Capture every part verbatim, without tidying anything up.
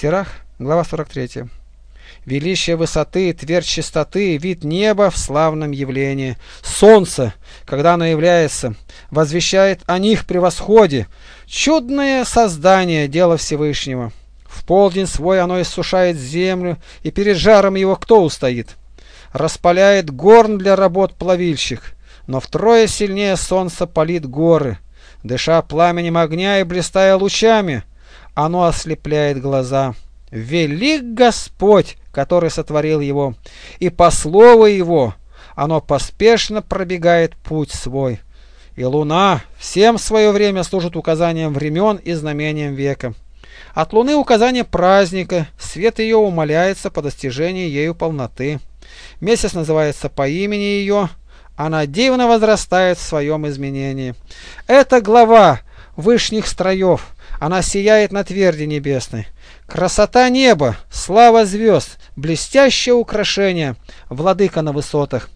Сирах, глава сорок третья. Величие высоты, твердь чистоты, вид неба в славном явлении. Солнце, когда оно является, возвещает о них превосходе. Чудное создание, дело Всевышнего. В полдень свой оно иссушает землю, и перед жаром его кто устоит? Распаляет горн для работ плавильщик, но втрое сильнее солнце палит горы, дыша пламенем огня и блистая лучами, оно ослепляет глаза. Велик Господь, который сотворил его, и по слову его оно поспешно пробегает путь свой. И луна всем в свое время служит указанием времен и знамением века. От луны указание праздника, свет ее умаляется по достижении ею полноты. Месяц называется по имени ее, она дивно возрастает в своем изменении. Это глава вышних строев, она сияет на тверди небесной. Красота неба, слава звезд, блестящее украшение, владыка на высотах.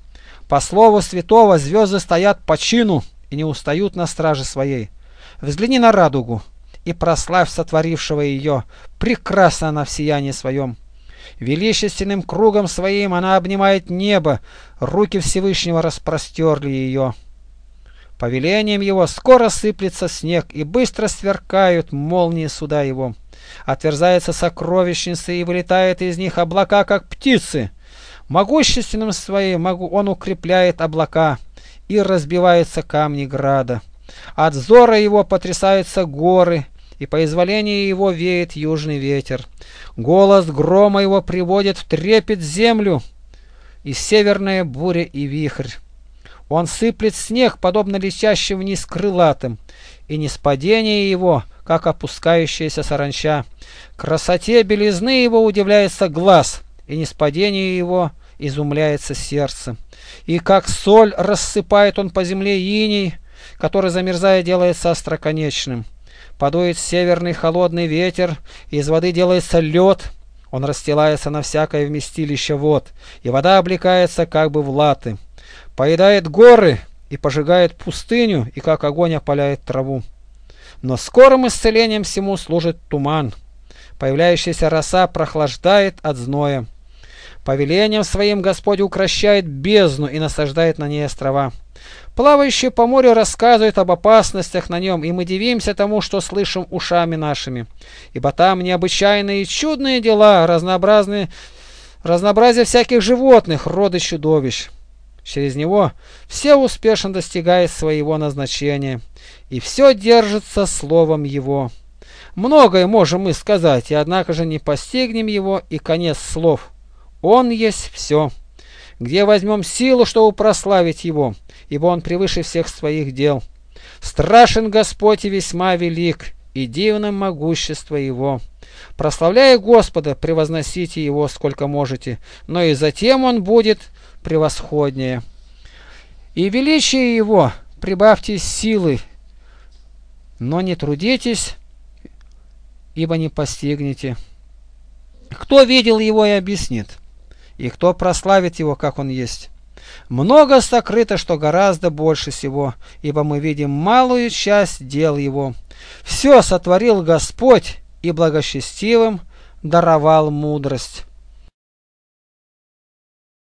По слову святого звезды стоят по чину и не устают на страже своей. Взгляни на радугу и прославь сотворившего ее, прекрасна она в сиянии своем. Величественным кругом своим она обнимает небо, руки Всевышнего распростерли ее. По велениям его скоро сыплется снег, и быстро сверкают молнии суда его. Отверзаются сокровищницы, и вылетают из них облака, как птицы. Могущественным своим он укрепляет облака, и разбиваются камни града. От взора его потрясаются горы, и по изволению его веет южный ветер. Голос грома его приводит в трепет землю, и северная буря и вихрь. Он сыплет снег, подобно летящим вниз крылатым, и ниспадение его, как опускающаяся саранча. Красоте белизны его удивляется глаз, и ниспадение его изумляется сердце. И как соль рассыпает он по земле иней, который, замерзая, делается остроконечным. Подует северный холодный ветер, и из воды делается лед, он расстилается на всякое вместилище вод, и вода облекается как бы в латы. Поедает горы и пожигает пустыню, и как огонь опаляет траву. Но скорым исцелением всему служит туман. Появляющаяся роса прохлаждает от зноя. По велениям своим Господь укращает бездну и насаждает на ней острова. Плавающие по морю рассказывают об опасностях на нем, и мы дивимся тому, что слышим ушами нашими. Ибо там необычайные и чудные дела, разнообразные, разнообразие всяких животных, роды чудовищ. Через него все успешно достигает своего назначения, и все держится словом его. Многое можем мы сказать, и однако же не постигнем его, и конец слов. Он есть все. Где возьмем силу, чтобы прославить его, ибо он превыше всех своих дел. Страшен Господь и весьма велик, и дивно могущество его. Прославляя Господа, превозносите его сколько можете, но и затем он будет превосходнее. И величие его прибавьте силы, но не трудитесь, ибо не постигнете. Кто видел его и объяснит, и кто прославит его, как он есть. Много сокрыто, что гораздо больше всего, ибо мы видим малую часть дел его. Все сотворил Господь, и благочестивым даровал мудрость.